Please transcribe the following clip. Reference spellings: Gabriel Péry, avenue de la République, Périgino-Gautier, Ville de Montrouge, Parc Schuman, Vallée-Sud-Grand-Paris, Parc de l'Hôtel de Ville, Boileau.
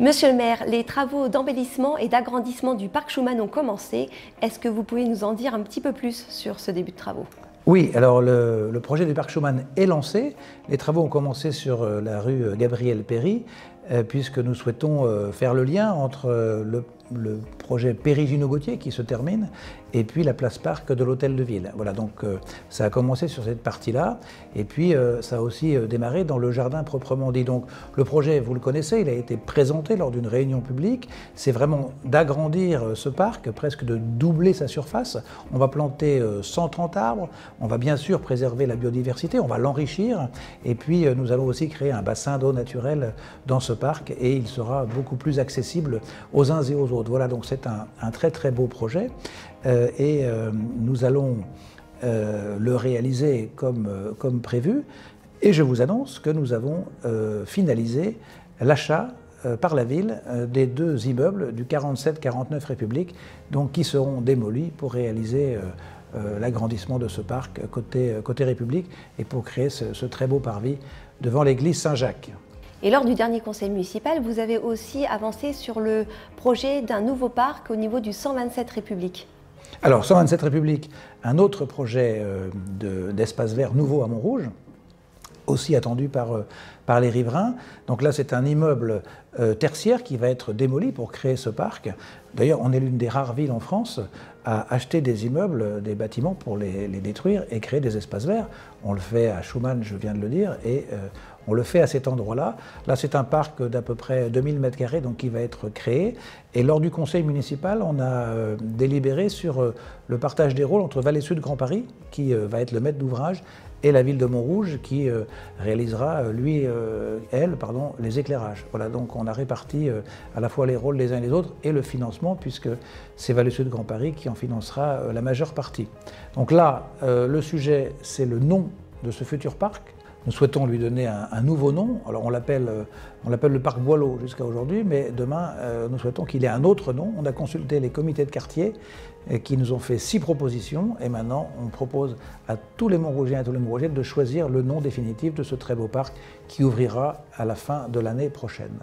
Monsieur le maire, les travaux d'embellissement et d'agrandissement du parc Schuman ont commencé. Est-ce que vous pouvez nous en dire un petit peu plus sur ce début de travaux ? Oui, alors le projet du parc Schuman est lancé. Les travaux ont commencé sur la rue Gabriel Péry, puisque nous souhaitons faire le lien entre le projet Périgino-Gautier qui se termine et puis la place Parc de l'Hôtel de Ville. Voilà, donc ça a commencé sur cette partie-là et puis ça a aussi démarré dans le jardin proprement dit. Donc le projet, vous le connaissez, il a été présenté lors d'une réunion publique. C'est vraiment d'agrandir ce parc, presque de doubler sa surface. On va planter 130 arbres, on va bien sûr préserver la biodiversité, on va l'enrichir et puis nous allons aussi créer un bassin d'eau naturel dans ce parc et il sera beaucoup plus accessible aux uns et aux autres. Voilà, donc c'est un très très beau projet et nous allons le réaliser comme prévu. Et je vous annonce que nous avons finalisé l'achat par la ville des deux immeubles du 47-49 République, donc qui seront démolis pour réaliser l'agrandissement de ce parc côté République et pour créer ce très beau parvis devant l'église Saint-Jacques. Et lors du dernier conseil municipal, vous avez aussi avancé sur le projet d'un nouveau parc au niveau du 127 République. Alors 127 République, un autre projet d'espace vert nouveau à Montrouge, aussi attendu par les riverains. Donc là, c'est un immeuble tertiaire qui va être démoli pour créer ce parc. D'ailleurs, on est l'une des rares villes en France à acheter des immeubles, des bâtiments pour les détruire et créer des espaces verts. On le fait à Schuman, je viens de le dire, et on le fait à cet endroit-là. Là, c'est un parc d'à peu près 2000 m2, donc qui va être créé. Et lors du conseil municipal, on a délibéré sur le partage des rôles entre Vallée-Sud-Grand-Paris, qui va être le maître d'ouvrage, et la ville de Montrouge, qui réalisera, elle, les éclairages. Voilà, donc on a réparti à la fois les rôles des uns et des autres et le financement, puisque c'est Vallée-Sud-Grand-Paris qui en financera la majeure partie. Donc là, le sujet, c'est le nom de ce futur parc. Nous souhaitons lui donner un nouveau nom. Alors on l'appelle le parc Boileau jusqu'à aujourd'hui, mais demain nous souhaitons qu'il ait un autre nom. On a consulté les comités de quartier qui nous ont fait 6 propositions et maintenant on propose à tous les Montrougiens et à tous les Montrougiennes de choisir le nom définitif de ce très beau parc qui ouvrira à la fin de l'année prochaine.